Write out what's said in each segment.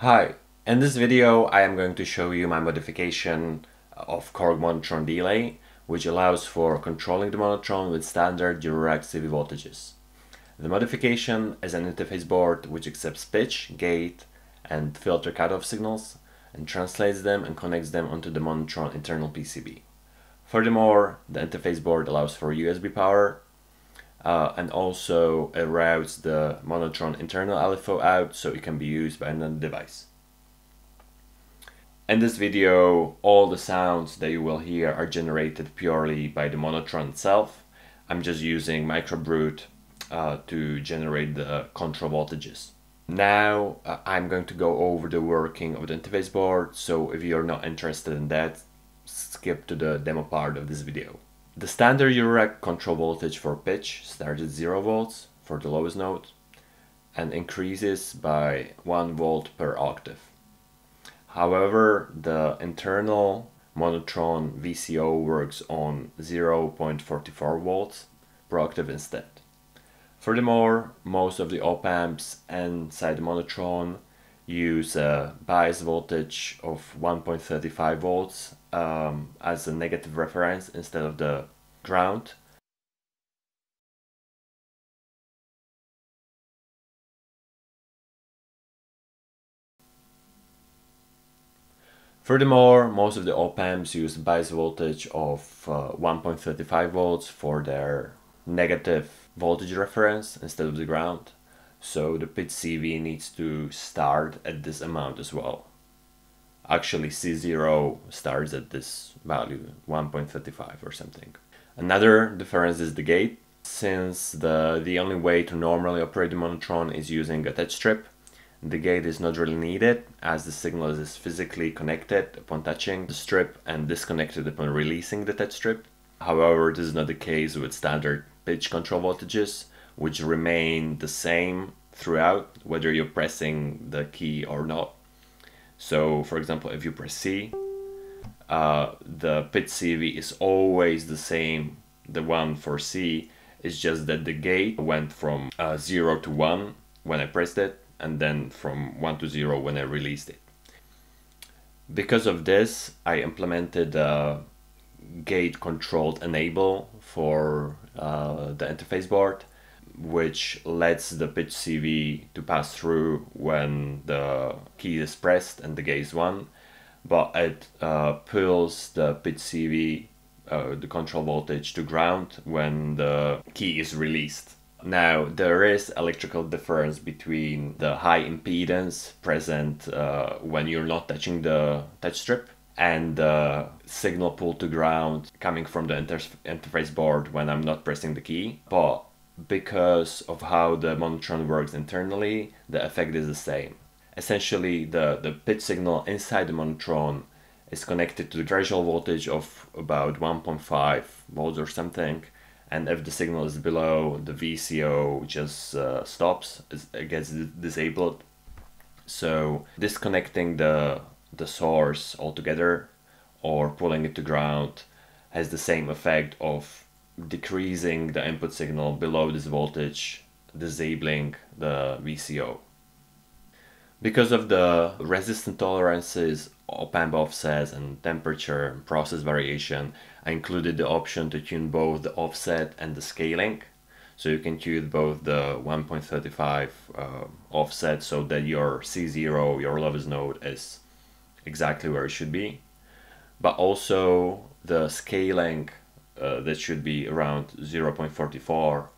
Hi, in this video I am going to show you my modification of Korg Monotron Delay, which allows for controlling the monotron with standard Eurorack CV voltages. The modification is an interface board which accepts pitch, gate and filter cutoff signals and translates them and connects them onto the monotron internal PCB. Furthermore, the interface board allows for USB power and also it routes the monotron internal LFO out so it can be used by another device. In this video, all the sounds that you will hear are generated purely by the monotron itself. I'm just using MicroBrute to generate the control voltages. Now I'm going to go over the working of the interface board, so if you're not interested in that, skip to the demo part of this video. The standard Eurorack control voltage for pitch starts at 0 volts for the lowest note and increases by 1 volt per octave. However, the internal monotron VCO works on 0.44 volts per octave instead. Furthermore, most of the op-amps inside the monotron use a bias voltage of 1.35 volts as a negative reference instead of the ground. Furthermore, most of the op-amps use bias voltage of 1.35 volts for their negative voltage reference instead of the ground. So the pitch CV needs to start at this amount as well. Actually, C0 starts at this value, 1.35 or something. Another difference is the gate. Since the only way to normally operate the monotron is using a touch strip, the gate is not really needed as the signal is physically connected upon touching the strip and disconnected upon releasing the touch strip. However, this is not the case with standard pitch control voltages, which remain the same throughout, whether you're pressing the key or not. So, for example, if you press C, the pitch CV is always the same, the one for C. It's just that the gate went from 0 to 1 when I pressed it, and then from 1 to 0 when I released it. Because of this, I implemented a gate-controlled enable for the interface board, which lets the pitch CV to pass through when the key is pressed and the gate is 1, but it pulls the pitch CV, the control voltage, to ground when the key is released. Now, there is electrical difference between the high impedance present when you're not touching the touch strip and the signal pull to ground coming from the interface board when I'm not pressing the key, but because of how the monotron works internally, the effect is the same. Essentially, the pitch signal inside the monotron is connected to the threshold voltage of about 1.5 volts or something, and if the signal is below, the VCO just stops, it gets disabled. So disconnecting the source altogether or pulling it to ground has the same effect of decreasing the input signal below this voltage, disabling the VCO. Because of the resistance tolerances, op-amp offsets and temperature and process variation, I included the option to tune both the offset and the scaling. So you can tune both the 1.35 offset so that your C0, your lowest node, is exactly where it should be, but also the scaling that should be around 0.44.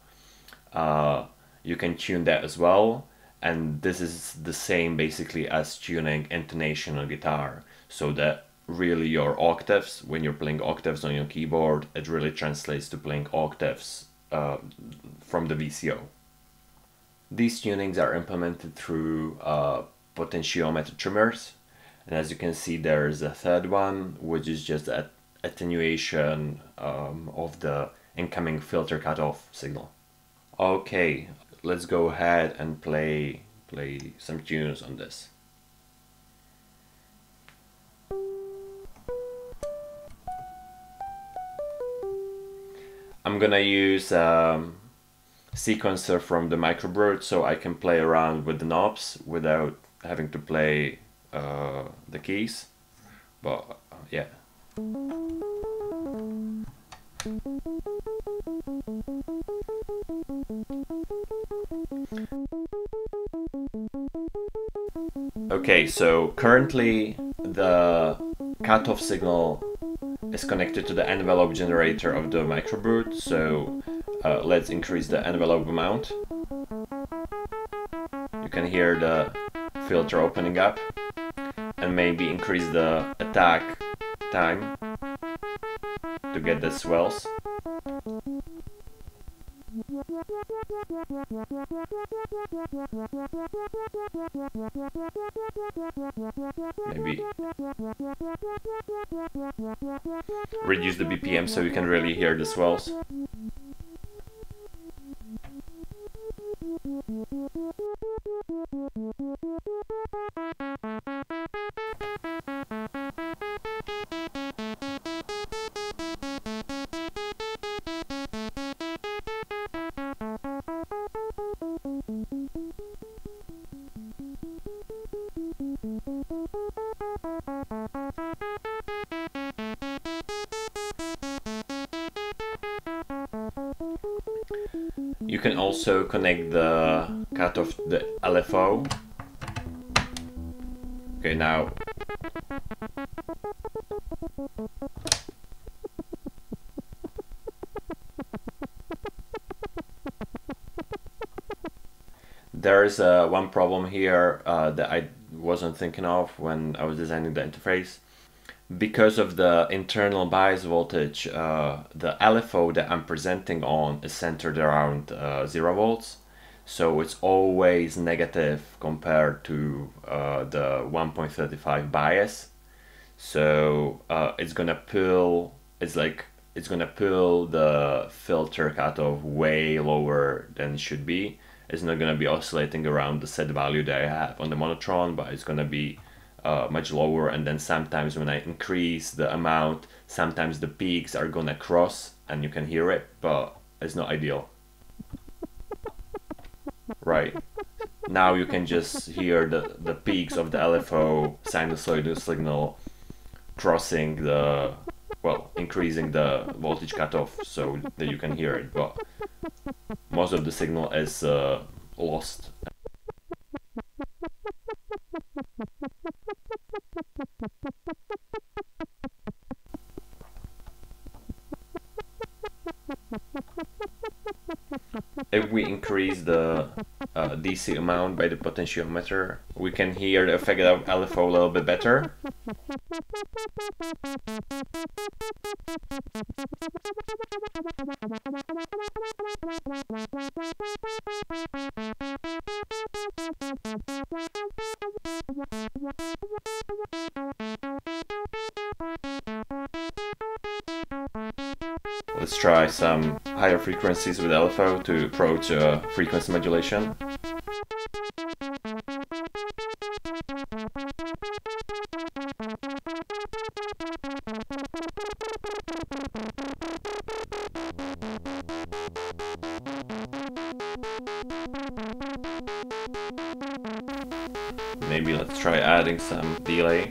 You can tune that as well, and this is the same basically as tuning intonation on guitar, so that really your octaves, when you're playing octaves on your keyboard, it really translates to playing octaves from the VCO. These tunings are implemented through potentiometer trimmers, and as you can see there is a third one which is just at attenuation of the incoming filter cutoff signal. Okay, let's go ahead and play some tunes on this. I'm gonna use sequencer from the MicroBrute so I can play around with the knobs without having to play the keys, but yeah. Okay, so currently the cutoff signal is connected to the envelope generator of the MicroBrute, so let's increase the envelope amount. You can hear the filter opening up, and maybe increase the attack time to get the swells. Maybe reduce the BPM so you can really hear the swells. You can also connect the cutoff to the LFO. Okay, now there is one problem here that I wasn't thinking of when I was designing the interface. Because of the internal bias voltage, the LFO that I'm presenting on is centered around 0 volts, so it's always negative compared to the 1.35 bias. So it's gonna pull the filter cutoff way lower than it should be. It's not gonna be oscillating around the set value that I have on the Monotron, but it's gonna be much lower, and then sometimes when I increase the amount, sometimes the peaks are gonna cross and you can hear it, but it's not ideal. Right. Now you can just hear the peaks of the LFO sinusoidal signal crossing the, well, increasing the voltage cutoff so that you can hear it, but most of the signal is lost. If we increase the DC amount by the potentiometer, we can hear the effect of LFO a little bit better. Let's try some higher frequencies with LFO to approach frequency modulation. Maybe let's try adding some delay.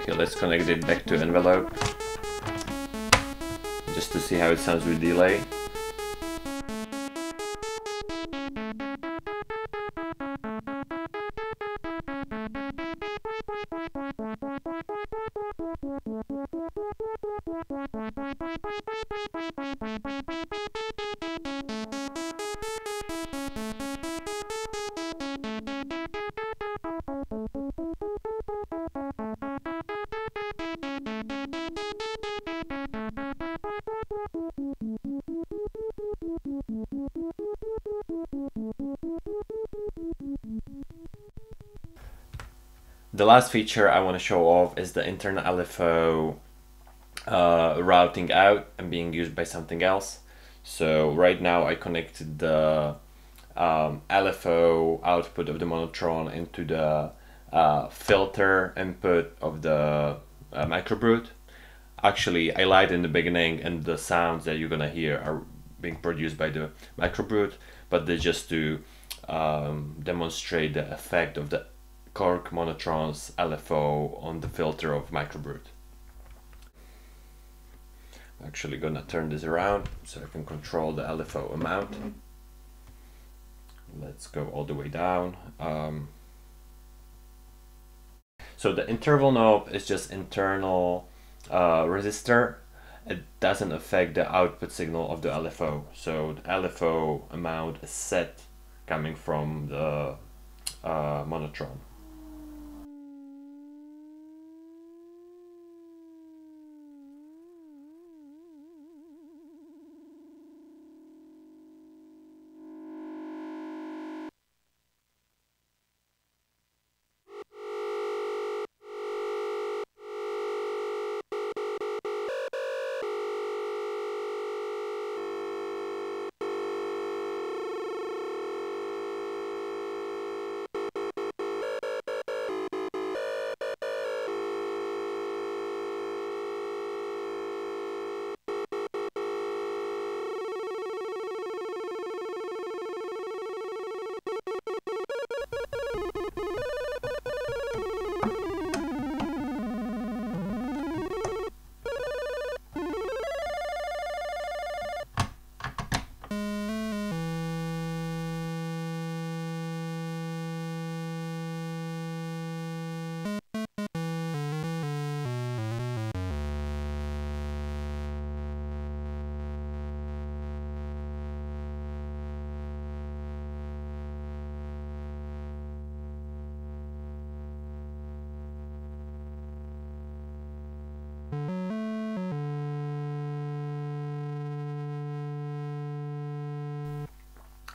Okay, let's connect it back to envelope just to see how it sounds with delay. The last feature I want to show off is the internal LFO routing out and being used by something else. So right now I connected the LFO output of the Monotron into the filter input of the MicroBrute. Actually, I lied in the beginning, and the sounds that you're gonna hear are being produced by the MicroBrute, but they're just to demonstrate the effect of the Korg Monotron's LFO on the filter of MicroBrute. I'm actually gonna turn this around so I can control the LFO amount. Let's go all the way down. So the interval knob is just internal resistor. It doesn't affect the output signal of the LFO. So the LFO amount is set coming from the Monotron.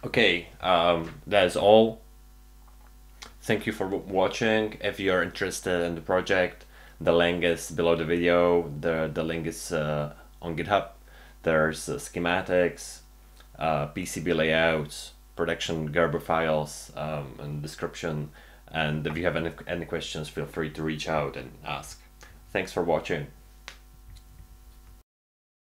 Okay, that is all. Thank you for watching. If you are interested in the project, the link is below the video. The link is on GitHub. There's schematics, PCB layouts, production Gerber files, and description. And if you have any questions, feel free to reach out and ask. Thanks for watching.